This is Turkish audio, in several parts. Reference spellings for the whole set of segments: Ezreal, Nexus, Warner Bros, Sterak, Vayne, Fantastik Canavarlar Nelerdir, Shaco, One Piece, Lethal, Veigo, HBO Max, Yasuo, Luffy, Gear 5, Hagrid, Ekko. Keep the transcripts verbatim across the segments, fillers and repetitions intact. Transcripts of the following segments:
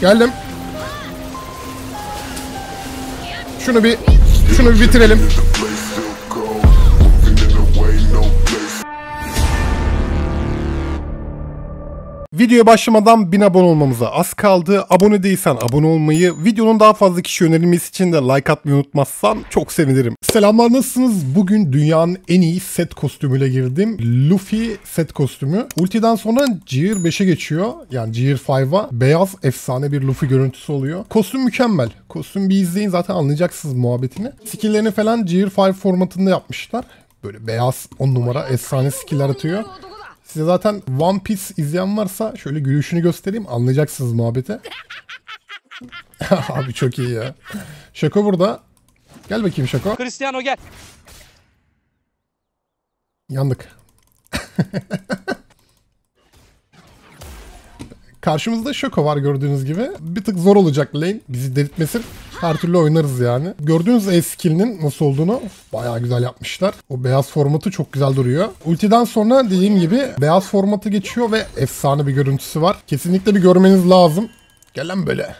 Geldim. Şunu bir şunu bir bitirelim. Videoya başlamadan bin abone olmamıza az kaldı. Abone değilsen abone olmayı, videonun daha fazla kişi önerilmesi için de like atmayı unutmazsan çok sevinirim. Selamlar, nasılsınız? Bugün dünyanın en iyi set kostümüyle girdim. Luffy set kostümü. Ultiden sonra Gear beşe geçiyor. Yani Gear beş'a beyaz efsane bir Luffy görüntüsü oluyor. Kostüm mükemmel. Kostüm bir izleyin, zaten anlayacaksınız muhabbetini. Skill'lerini falan Gear beş formatında yapmışlar. Böyle beyaz on numara efsane skiller atıyor. Size zaten One Piece izleyen varsa şöyle gülüşünü göstereyim, anlayacaksınız muhabbeti. Abi çok iyi ya. Shaco burada. Gel bakayım Shaco. Cristiano gel. Yandık. Karşımızda Shaco var gördüğünüz gibi. Bir tık zor olacak lane. Bizi delirtmesin. Her türlü oynarız yani. Gördüğünüz E skill'inin nasıl olduğunu bayağı güzel yapmışlar. O beyaz formatı çok güzel duruyor. Ultiden sonra dediğim gibi beyaz formatı geçiyor ve efsane bir görüntüsü var. Kesinlikle bir görmeniz lazım. Gel lan böyle.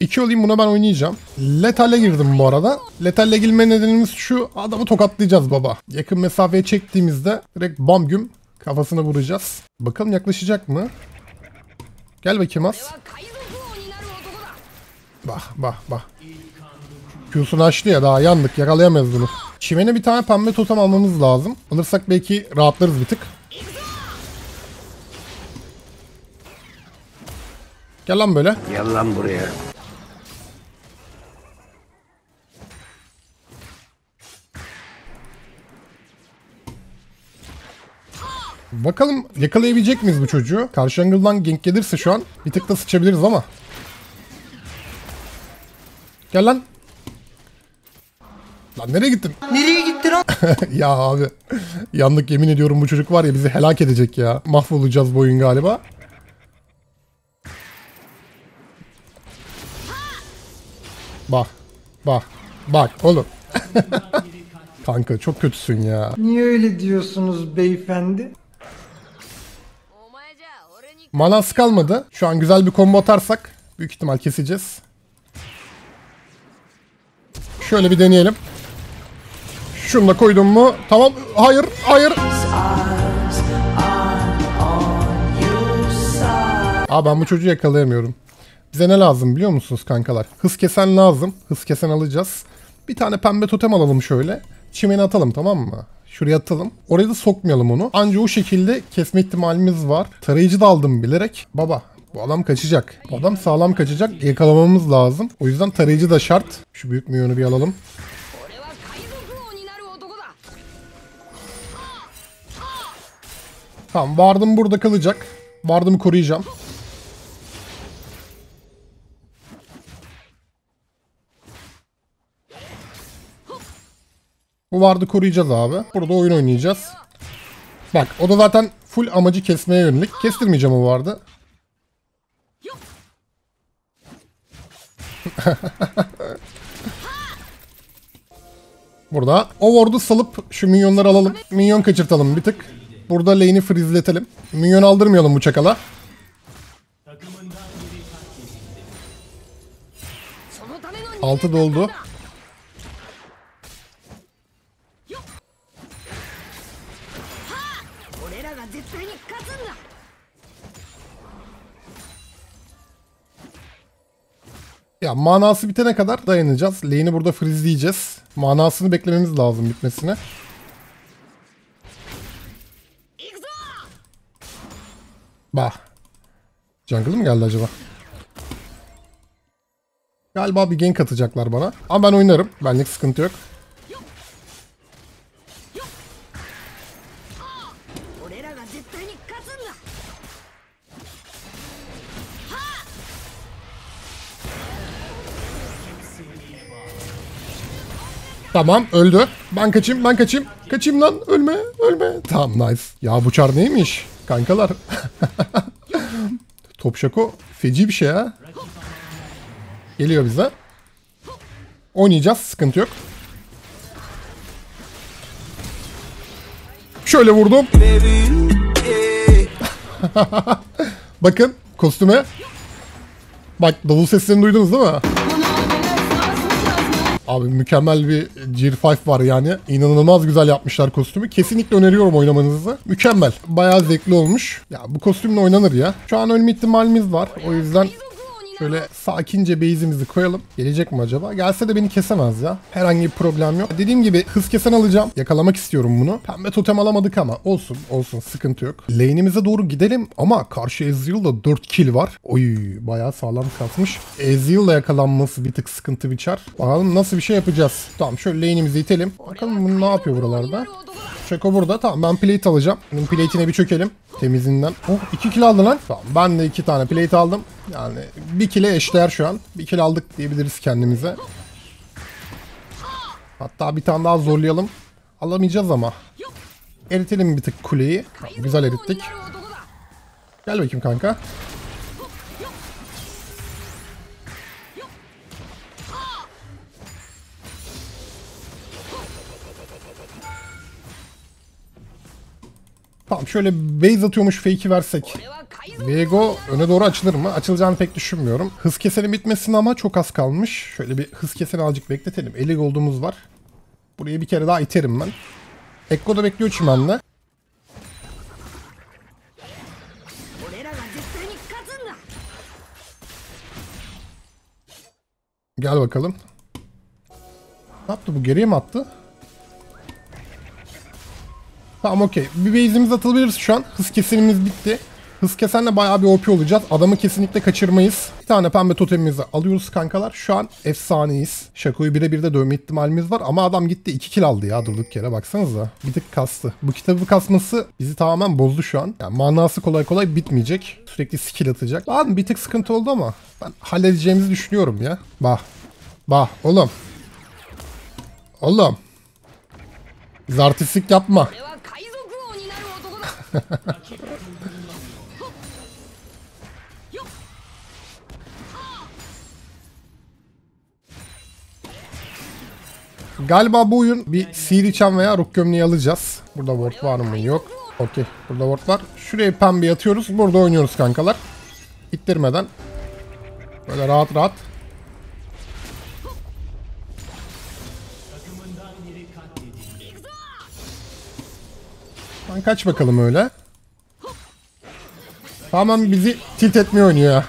İki olayım, buna ben oynayacağım. Lethal'e girdim bu arada. Lethal'e girme nedenimiz şu: adamı tokatlayacağız baba. Yakın mesafeye çektiğimizde direkt bam güm kafasına vuracağız. Bakalım yaklaşacak mı? Gel bakayım az. Bah bah bah. Q'sunu açtı ya, daha yandık, yakalayamayız bunu. Çimene bir tane pembe totem almamız lazım. Alırsak belki rahatlarız bir tık. Gel lan böyle. Gel lan buraya. Bakalım yakalayabilecek miyiz bu çocuğu? Karşı angle'dan gank gelirse şu an bir tık da sıçabiliriz ama. Gel lan. Lan nereye gittin? Nereye gittin lan? Ya abi. Yandık, yemin ediyorum bu çocuk var ya, bizi helak edecek ya. Mahvolacağız bu oyun galiba. Bak. Bak. Bak oğlum. Kanka çok kötüsün ya. Niye öyle diyorsunuz beyefendi? Manası kalmadı. Şu an güzel bir combo atarsak büyük ihtimal keseceğiz. Şöyle bir deneyelim. Şunu da koydum mu? Tamam. Hayır. Hayır. Aa, ben bu çocuğu yakalayamıyorum. Bize ne lazım biliyor musunuz kankalar? Hız kesen lazım. Hız kesen alacağız. Bir tane pembe totem alalım şöyle. Çimene atalım, tamam mı? Şuraya atalım. Oraya da sokmayalım onu. Anca o şekilde kesme ihtimalimiz var. Tarayıcı da aldım bilerek. Baba. Bu adam kaçacak. Bu adam sağlam kaçacak. Yakalamamız lazım. O yüzden tarayıcı da şart. Şu büyük milyonu bir alalım. Tamam. Vardım burada kalacak. Vardımı koruyacağım. Bu vardı koruyacağız abi. Burada oyun oynayacağız. Bak o da zaten full amacı kesmeye yönelik. Kestirmeyeceğim o vardı. Burada o ward'u salıp şu minyonları alalım. Minyon kaçırtalım bir tık. Burada lane'i freezeletelim. Minyon aldırmayalım bu çakala. Altı doldu. Ya manası bitene kadar dayanacağız. Lane'i burada freezeleyeceğiz. Manasını beklememiz lazım bitmesine. Bah. Jungle mı geldi acaba? Galiba bir gank atacaklar bana. Ama ben oynarım. Benlik sıkıntı yok. Tamam öldü. Ben kaçayım, ben kaçayım. Kaçayım lan, ölme, ölme. Tamam, nice. Ya bu çar neymiş kankalar? Top Shaco feci bir şey ha. Geliyor bize. Oynayacağız, sıkıntı yok. Şöyle vurdum. Bakın kostüme. Bak davul seslerini duydunuz değil mi? Abi mükemmel bir Gear beş var yani. İnanılmaz güzel yapmışlar kostümü. Kesinlikle öneriyorum oynamanızı. Mükemmel. Bayağı zevkli olmuş. Ya bu kostümle oynanır ya. Şu an ölme ihtimalimiz var. O yüzden şöyle sakince base'imizi koyalım. Gelecek mi acaba? Gelse de beni kesemez ya. Herhangi bir problem yok. Dediğim gibi hız kesen alacağım. Yakalamak istiyorum bunu. Pembe totem alamadık ama olsun olsun sıkıntı yok. Lane'imize doğru gidelim ama karşı Ezreal'da dört kill var. Oy bayağı sağlam kasmış. Ezreal'la yakalanması bir tık sıkıntı biçer. Bakalım nasıl bir şey yapacağız. Tamam şöyle lane'imizi itelim. Bakalım bunu ne yapıyor buralarda. Shaco burada. Tamam ben plate alacağım. Bunun plate'ine bir çökelim. Temizinden. Oh iki kill aldı lan. Tamam ben de iki tane plate aldım. Yani bir kill'e eşdeğer şu an. bir kill aldık diyebiliriz kendimize. Hatta bir tane daha zorlayalım. Alamayacağız ama. Eritelim bir tık kuleyi. Tamam, güzel erittik. Gel bakayım kanka. Tamam şöyle base atıyormuş fake'i versek. Veigo öne doğru açılır mı? Açılacağını pek düşünmüyorum. Hız keseni bitmesine ama çok az kalmış. Şöyle bir hız keseni azıcık bekletelim. elli gold'umuz var. Burayı bir kere daha iterim ben. Ekko da bekliyor çimenle. Gel bakalım. Ne yaptı bu? Geriye mi attı? Tamam okey. Bir base'imiz atılabiliriz şu an. Hız kesenimiz bitti. Hız kesenle bayağı bir O P olacağız. Adamı kesinlikle kaçırmayız. Bir tane pembe totemimizi alıyoruz kankalar. Şu an efsaneyiz. Shaco'yu birebir de dövme ihtimalimiz var. Ama adam gitti iki kill aldı ya durduk yere. Baksanıza. Bir tık kastı. Bu kitabı kasması bizi tamamen bozdu şu an. Yani manası kolay kolay bitmeyecek. Sürekli skill atacak. Lan bir tık sıkıntı oldu ama ben halledeceğimizi düşünüyorum ya. Bah. Bah. Oğlum. Oğlum. Biz artistlik yapma. Galiba bu oyun bir sihir içen veya ruh gömleği alacağız. Burada ward var mı? Yok. Okey. Burada ward var. Şuraya pembe atıyoruz. Burada oynuyoruz kankalar. İttirmeden. Böyle rahat rahat. Lan kaç bakalım öyle. Tamamen bizi tilt etmeye oynuyor ya.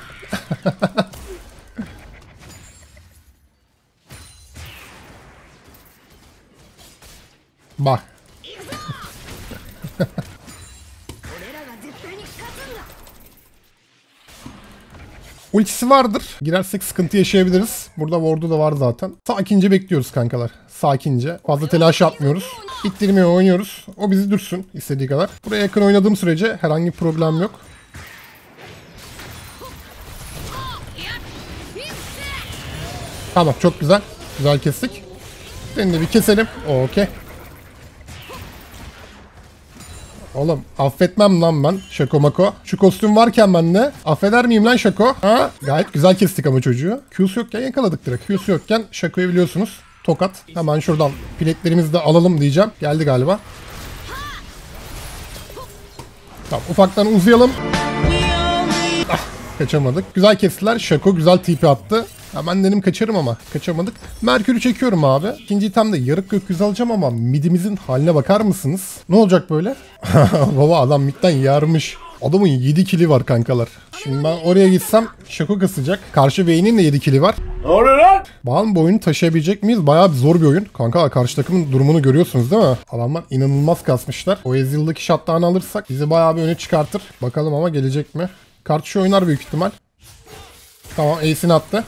Bak. Ultisi vardır. Girersek sıkıntı yaşayabiliriz. Burada ward'u da var zaten. Sakince bekliyoruz kankalar. Sakince. Fazla telaş yapmıyoruz. İttirmeye oynuyoruz. O bizi dürsün istediği kadar. Buraya yakın oynadığım sürece herhangi bir problem yok. Tamam çok güzel. Güzel kestik. Seni de bir keselim. Okey. Oğlum affetmem lan ben Shaco Mako. Şu kostüm varken ben de affeder miyim lan Shaco? Ha? Gayet güzel kestik ama çocuğu. Q'su yokken yakaladık direkt. Q'su yokken Shaco'yu biliyorsunuz. Tokat. Hemen şuradan piletlerimizi de alalım diyeceğim. Geldi galiba. Tamam ufaktan uzayalım. Ah, kaçamadık. Güzel kestiler. Shaco güzel tipi attı. Hemen dedim kaçarım ama kaçamadık. Merkür'ü çekiyorum abi. İkinci itemde yarık gökyüzü alacağım ama midimizin haline bakar mısınız? Ne olacak böyle? Baba adam midden yarmış. Adamın yedi kill'i var kankalar. Şimdi ben oraya gitsem Shaco kasacak. Karşı Vayne'in de yedi kill'i var. Ne oluyor lan? Bakalım bu oyunu taşıyabilecek miyiz? Bayağı bir zor bir oyun. Kanka karşı takımın durumunu görüyorsunuz değil mi? Adamlar inanılmaz kasmışlar. O Ezreal'daki shutdown'ı alırsak bizi bayağı bir öne çıkartır. Bakalım ama gelecek mi? Karşı oynar büyük ihtimal. Tamam ace'ini attı.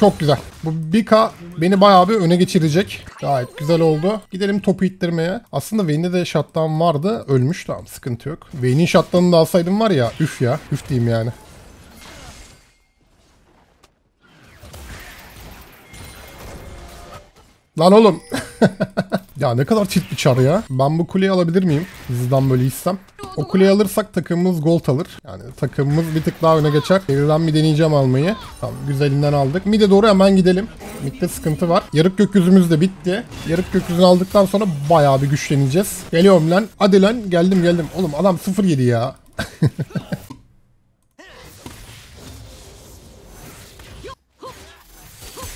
Çok güzel. Bu bir ka beni bayağı bir öne geçirecek. Gayet güzel oldu. Gidelim topu ittirmeye. Aslında Vayne'de de shutdown vardı. Ölmüş. Tamam sıkıntı yok. Vayne'in shutdown'ını da alsaydım var ya. Üf ya. Üf diyeyim yani. Lan oğlum. Ya ne kadar çift bir çar ya. Ben bu kuleyi alabilir miyim? Hızdan böyle hissem. O kuleyi alırsak takımımız gold alır. Yani takımımız bir tık daha öne geçer. Devirden bir deneyeceğim almayı. Tamam, güzelinden aldık. Mid'e doğru hemen gidelim. Mid'de sıkıntı var. Yarık gökyüzümüz de bitti. Yarık gökyüzünü aldıktan sonra bayağı bir güçleneceğiz. Geliyorum lan. Hadi lan. Geldim geldim. Oğlum adam sıfır yedi ya.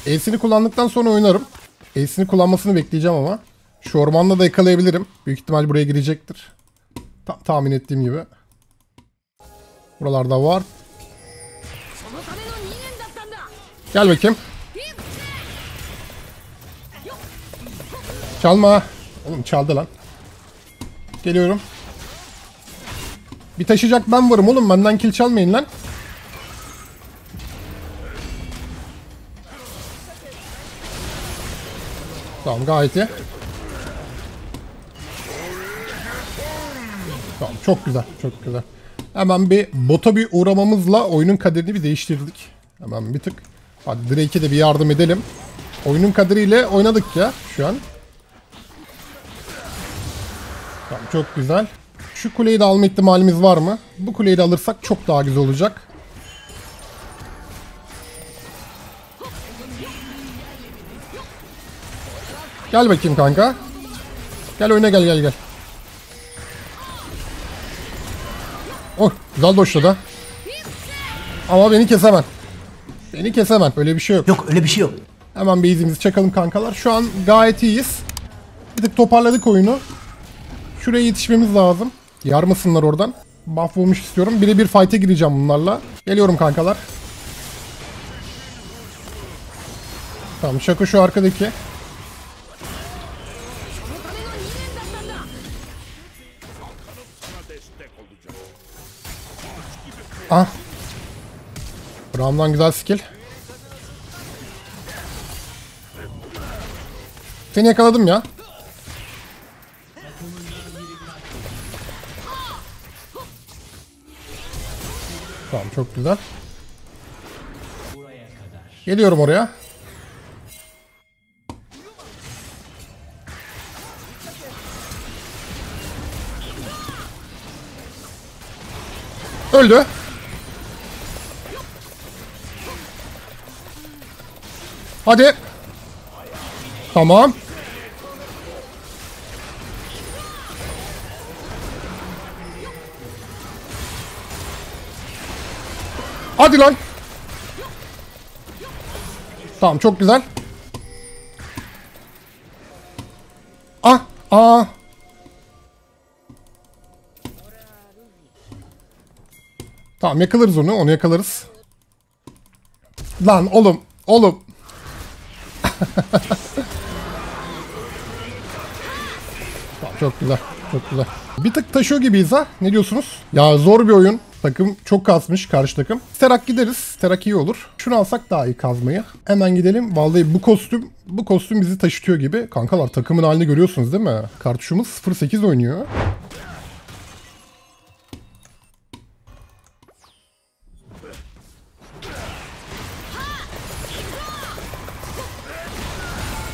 Ace'ini kullandıktan sonra oynarım. Ace'ini kullanmasını bekleyeceğim ama. Şu ormanla da yakalayabilirim. Büyük ihtimal buraya girecektir. Tam tahmin ettiğim gibi. Buralarda var. Gel bakayım. Çalma. Oğlum çaldı lan. Geliyorum. Bir taşıyacak ben varım oğlum. Benden kill çalmayın lan. Tamam, gayet iyi. Tamam, çok güzel, çok güzel. Hemen bir bota bir uğramamızla oyunun kaderini bir değiştirdik. Hemen bir tık. Hadi Drake'e de bir yardım edelim. Oyunun kaderiyle oynadık ya şu an. Tamam, çok güzel. Şu kuleyi de alma ihtimalimiz var mı? Bu kuleyi de alırsak çok daha güzel olacak. Gel bakayım kanka. Gel oyuna gel gel gel. Oh, güzel doşladı. Ama beni kesemem. Beni kesemem. Öyle bir şey yok. Yok, öyle bir şey yok. Hemen base'imizi çakalım kankalar. Şu an gayet iyiyiz. Bir tık toparladık oyunu. Şuraya yetişmemiz lazım. Yarmasınlar oradan. Buff bulmuş istiyorum. Birebir fight'e gireceğim bunlarla. Geliyorum kankalar. Tamam, Shaco şu arkadaki. Ah. Buramdan güzel skill. Seni yakaladım ya. Tamam, çok güzel. Geliyorum oraya. Öldü. Hadi. Tamam. Hadi lan. Tamam, çok güzel. Ah, ah. Tamam, yakalarız onu, onu yakalarız. Lan oğlum, oğlum. Tamam, çok güzel, çok güzel. Bir tık taşıyor gibiyiz ha, ne diyorsunuz? Ya zor bir oyun. Takım çok kasmış, karşı takım. Sterak gideriz, Sterak iyi olur. Şunu alsak daha iyi kazmayı. Hemen gidelim. Vallahi bu kostüm, bu kostüm bizi taşıtıyor gibi. Kankalar, takımın halini görüyorsunuz değil mi? Kartuşumuz sıfır sekiz oynuyor.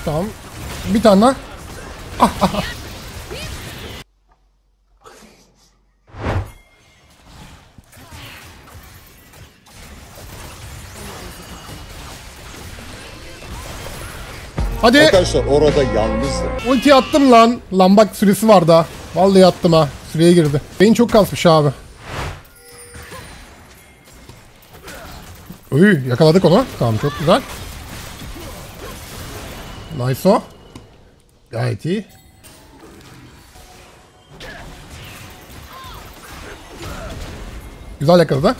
Tamam. Bir tane daha. Ah, ah, ah. Hadi. Arkadaşlar orada yalnızdı. Ulti attım lan. Lan bak, süresi var daha. Vallahi attım ha. Süreye girdi. Vayne çok kasmış abi. Uy, yakaladık onu. Tamam, çok güzel. Nice o. Gayet iyi. Güzel yakaladı.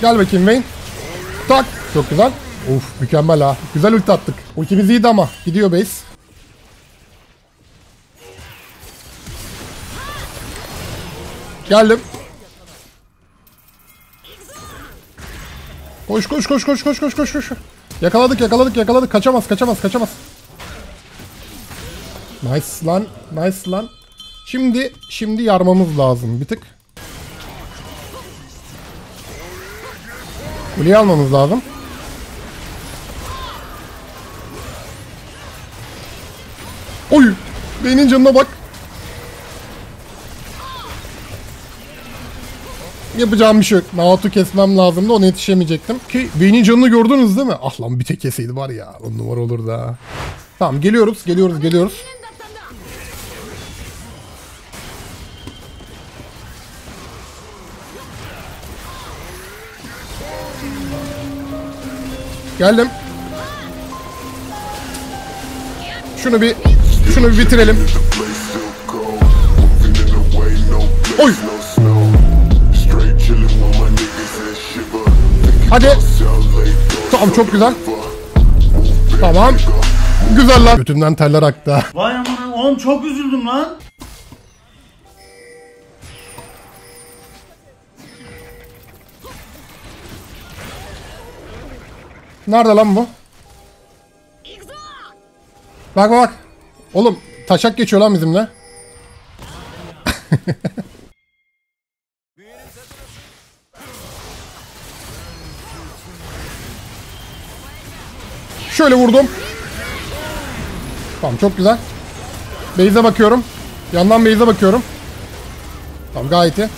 Gel bakayım Vayne. Tak. Çok güzel. Of, mükemmel ha. Güzel ulti attık. Ultimiz iyiydi ama. Gidiyor base. Geldim. Koş koş koş koş koş koş koş koş. Yakaladık yakaladık yakaladık. Kaçamaz kaçamaz kaçamaz. Nice lan. Nice lan. Şimdi şimdi yarmamız lazım bir tık. Kuleyi almamız lazım. Oy! Beynin canına bak. Yapacağım bir şey yok. Naotu kesmem lazımdı, ona yetişemeyecektim. Ki Vayne'in canını gördünüz değil mi? Ah lan, bir tek keseydi var ya, on numara olur da. Tamam, geliyoruz geliyoruz geliyoruz. Geldim. Şunu bir şunu bir bitirelim. Oy! Hadi. Tamam, çok güzel. Tamam. Güzel lan. Götümden teller aktı. Vay aman, oğlum çok üzüldüm lan. Nerede lan bu? Bak bak. Oğlum taşak geçiyor lan bizimle. Şöyle vurdum. Tamam, çok güzel. Base'e bakıyorum. Yandan base'e bakıyorum. Tamam, gayet iyi.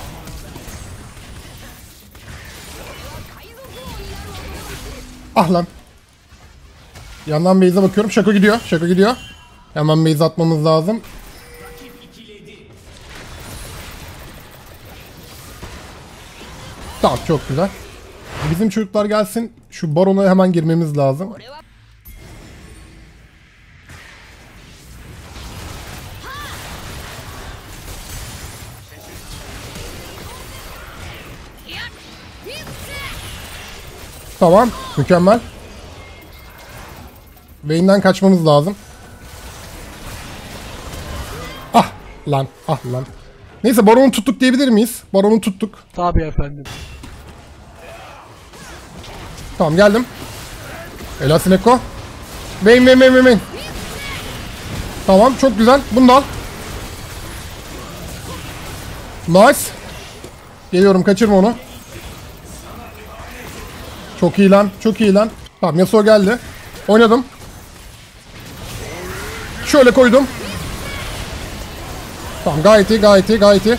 Ah lan. Yandan base'e bakıyorum. Shaco gidiyor. Shaco gidiyor. Hemen base atmamız lazım. Tamam, çok güzel. Bizim çocuklar gelsin. Şu barona hemen girmemiz lazım. Tamam, mükemmel. Vayne'den kaçmamız lazım. Ah lan, ah lan. Neyse, baronu tuttuk diyebilir miyiz? Baronu tuttuk. Tabii efendim. Tamam, geldim. Elasın Ekko. Vayne Vayne Vayne Vayne. Tamam, çok güzel. Bunu da al. Nice. Geliyorum, kaçırma onu. Çok iyi lan, çok iyi lan. Tamam, Yasuo geldi. Oynadım. Şöyle koydum. Tamam, gayet iyi, gayet iyi, gayet iyi.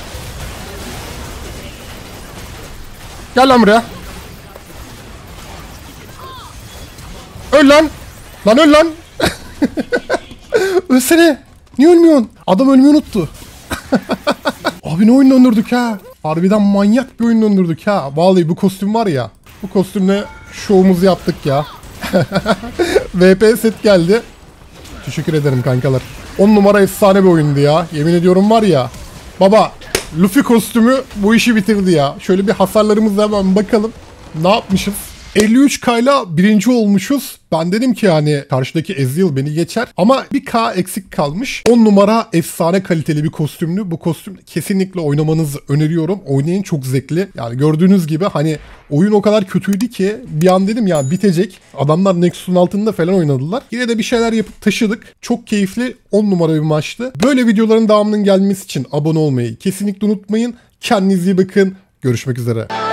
Gel lan buraya. Öl lan. Lan öl lan. Ölsene. Niye ölmüyorsun? Adam ölmeyi unuttu. Abi ne oyun döndürdük ha. Harbiden manyak bir oyun döndürdük ha. Vallahi bu kostüm var ya. Bu kostümle şovumuzu yaptık ya. V P set geldi. Teşekkür ederim kankalar. on numara efsane bir oyundu ya. Yemin ediyorum var ya. Baba, Luffy kostümü bu işi bitirdi ya. Şöyle bir hasarlarımıza hemen bakalım. Ne yapmışız? elli üç kayla birinci olmuşuz. Ben dedim ki yani karşıdaki Ezreal beni geçer. Ama bir K eksik kalmış. on numara efsane kaliteli bir kostümlü. Bu kostüm kesinlikle oynamanızı öneriyorum. Oynayın, çok zevkli. Yani gördüğünüz gibi hani oyun o kadar kötüydü ki bir an dedim ya bitecek. Adamlar Nexus'un altında falan oynadılar. Yine de bir şeyler yapıp taşıdık. Çok keyifli, on numara bir maçtı. Böyle videoların devamının gelmesi için abone olmayı kesinlikle unutmayın. Kendinize iyi bakın. Görüşmek üzere.